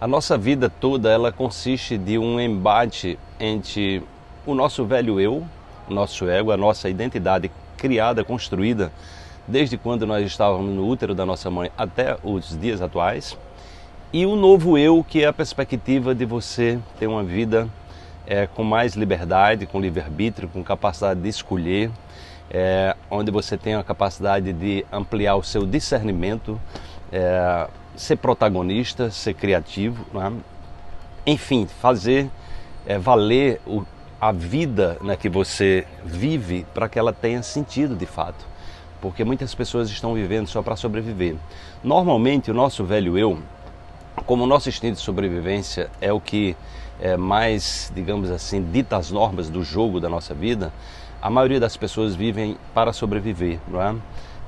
A nossa vida toda ela consiste de um embate entre o nosso velho eu, o nosso ego, a nossa identidade criada, construída, desde quando nós estávamos no útero da nossa mãe até os dias atuais, e o novo eu, que é a perspectiva de você ter uma vida com mais liberdade, com livre-arbítrio, com capacidade de escolher, onde você tem a capacidade de ampliar o seu discernimento, ser protagonista, ser criativo, né? Enfim, fazer valer a vida, né, que você vive, para que ela tenha sentido de fato, porque muitas pessoas estão vivendo só para sobreviver. Normalmente o nosso velho eu, como o nosso instinto de sobrevivência é o que mais, digamos assim, dita as normas do jogo da nossa vida, a maioria das pessoas vivem para sobreviver, não é?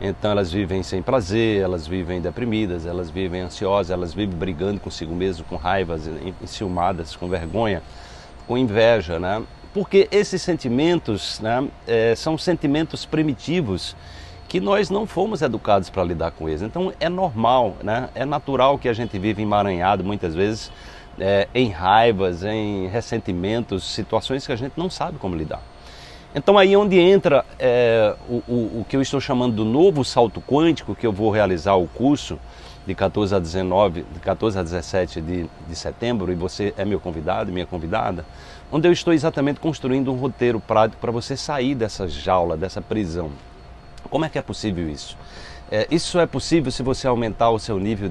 Então elas vivem sem prazer, elas vivem deprimidas, elas vivem ansiosas, elas vivem brigando consigo mesmo, com raivas, enciumadas, com vergonha, com inveja, né? Porque esses sentimentos, né, são sentimentos primitivos que nós não fomos educados para lidar com eles. Então é normal, né? É natural que a gente vive emaranhado muitas vezes em raivas, em ressentimentos, situações que a gente não sabe como lidar. Então aí onde entra o que eu estou chamando do novo salto quântico, que eu vou realizar o curso de 14 a 17 de setembro, e você é meu convidado, minha convidada, onde eu estou exatamente construindo um roteiro prático para você sair dessa jaula, dessa prisão. Como é que é possível isso? Isso é possível se você aumentar o seu nível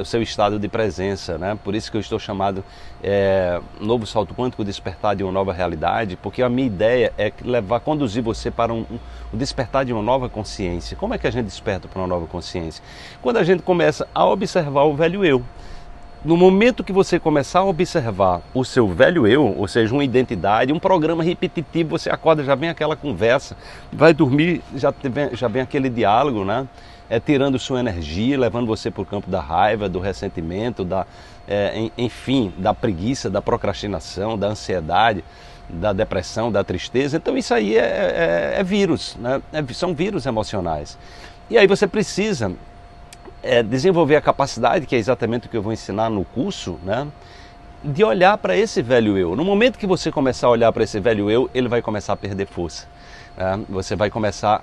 o seu estado de presença, né? Por isso que eu estou chamado Novo Salto Quântico, Despertar de uma Nova Realidade, porque a minha ideia é conduzir você para o despertar de uma nova consciência. Como é que a gente desperta para uma nova consciência? Quando a gente começa a observar o velho eu. No momento que você começar a observar o seu velho eu, ou seja, uma identidade, um programa repetitivo, você acorda, já vem aquela conversa, vai dormir, já vem aquele diálogo, né? Tirando sua energia, levando você para o campo da raiva, do ressentimento, enfim, da preguiça, da procrastinação, da ansiedade, da depressão, da tristeza. Então isso aí é vírus, né? São vírus emocionais. E aí você precisa desenvolver a capacidade, que é exatamente o que eu vou ensinar no curso, né, de olhar para esse velho eu. No momento que você começar a olhar para esse velho eu, ele vai começar a perder força, né? Você vai começar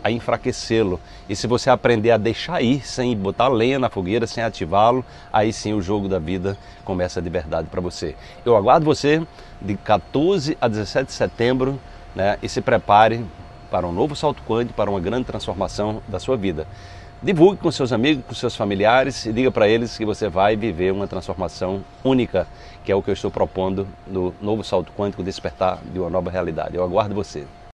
a enfraquecê-lo. E se você aprender a deixar ir, sem botar lenha na fogueira, sem ativá-lo, aí sim o jogo da vida começa de verdade para você. Eu aguardo você de 14 a 17 de setembro, né, e se prepare para um novo salto quântico, para uma grande transformação da sua vida. Divulgue com seus amigos, com seus familiares, e diga para eles que você vai viver uma transformação única, que é o que eu estou propondo no Novo Salto Quântico, Despertar de uma Nova Realidade. Eu aguardo você.